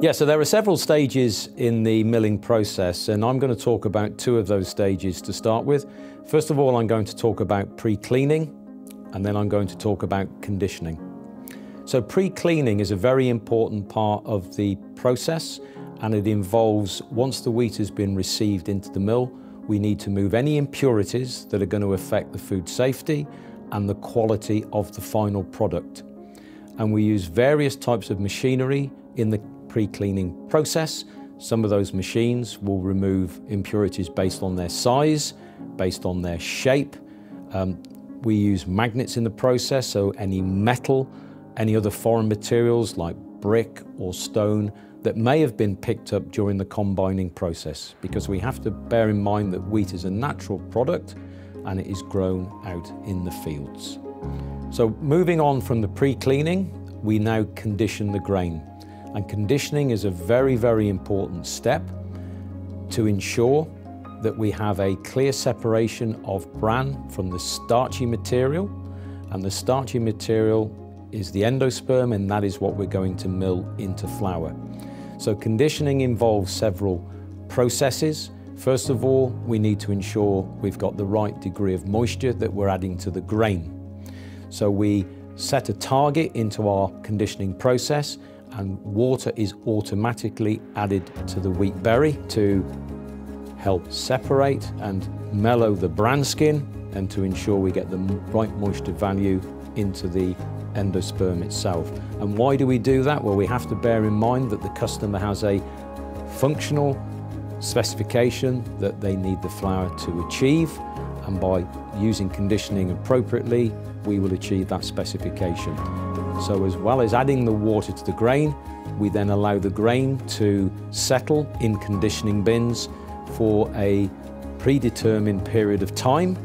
Yeah, so there are several stages in the milling process, and I'm going to talk about two of those stages to start with. First of all, I'm going to talk about pre-cleaning, and then I'm going to talk about conditioning. So pre-cleaning is a very important part of the process, and it involves, once the wheat has been received into the mill, we need to move any impurities that are going to affect the food safety and the quality of the final product. And we use various types of machinery in the pre-cleaning process. Some of those machines will remove impurities based on their size, based on their shape. We use magnets in the process, so any metal, any other foreign materials like brick or stone that may have been picked up during the combining process, because we have to bear in mind that wheat is a natural product and it is grown out in the fields. So moving on from the pre-cleaning, we now condition the grain. And conditioning is a very, very important step to ensure that we have a clear separation of bran from the starchy material, and the starchy material is the endosperm, and that is what we're going to mill into flour. So conditioning involves several processes. First of all, we need to ensure we've got the right degree of moisture that we're adding to the grain. So we set a target into our conditioning process, and water is automatically added to the wheat berry to help separate and mellow the bran skin and to ensure we get the right moisture value into the endosperm itself. And why do we do that? Well, we have to bear in mind that the customer has a functional specification that they need the flour to achieve, and by using conditioning appropriately, we will achieve that specification. So as well as adding the water to the grain, we then allow the grain to settle in conditioning bins for a predetermined period of time,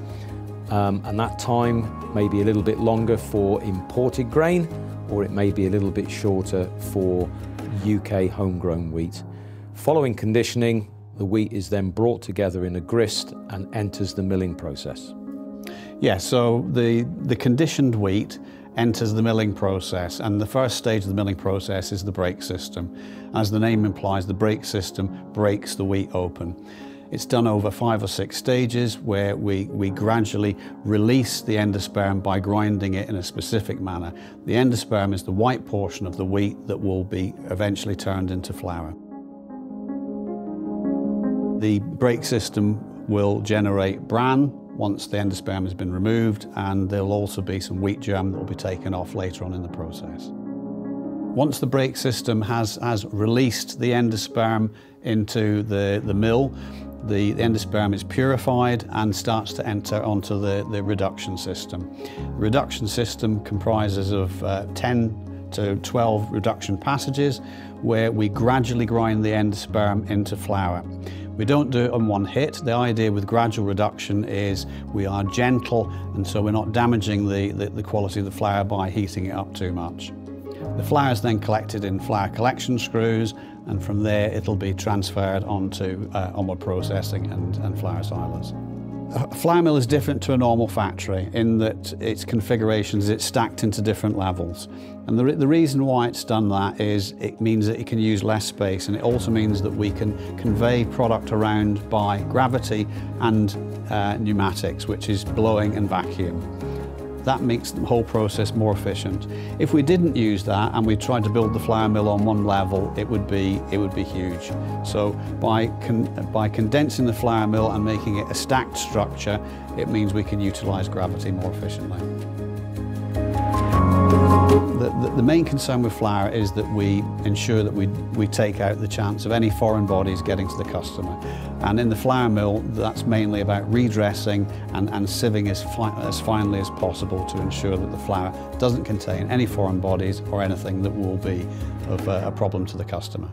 and that time may be a little bit longer for imported grain, or it may be a little bit shorter for UK homegrown wheat. Following conditioning, the wheat is then brought together in a grist and enters the milling process. Yeah, so the conditioned wheat enters the milling process, and the first stage of the milling process is the break system. As the name implies, the break system breaks the wheat open. It's done over 5 or 6 stages, where we gradually release the endosperm by grinding it in a specific manner. The endosperm is the white portion of the wheat that will be eventually turned into flour. The break system will generate bran once the endosperm has been removed, and there'll also be some wheat germ that will be taken off later on in the process. Once the break system has released the endosperm into the mill, the endosperm is purified and starts to enter onto the reduction system. The reduction system comprises of 10 to 12 reduction passages, where we gradually grind the endosperm into flour. We don't do it on one hit. The idea with gradual reduction is we are gentle, and so we're not damaging the quality of the flour by heating it up too much. The flour is then collected in flour collection screws, and from there it'll be transferred onto onward processing and flour silos. A flour mill is different to a normal factory in that its configuration is it's stacked into different levels. And the reason why it's done that is it means that it can use less space, and it also means that we can convey product around by gravity and pneumatics, which is blowing and vacuum. That makes the whole process more efficient. If we didn't use that and we tried to build the flour mill on one level, it would be huge. So by condensing the flour mill and making it a stacked structure, it means we can utilise gravity more efficiently. The main concern with flour is that we ensure that we take out the chance of any foreign bodies getting to the customer. And in the flour mill, that's mainly about redressing and sieving as finely as possible to ensure that the flour doesn't contain any foreign bodies or anything that will be of a problem to the customer.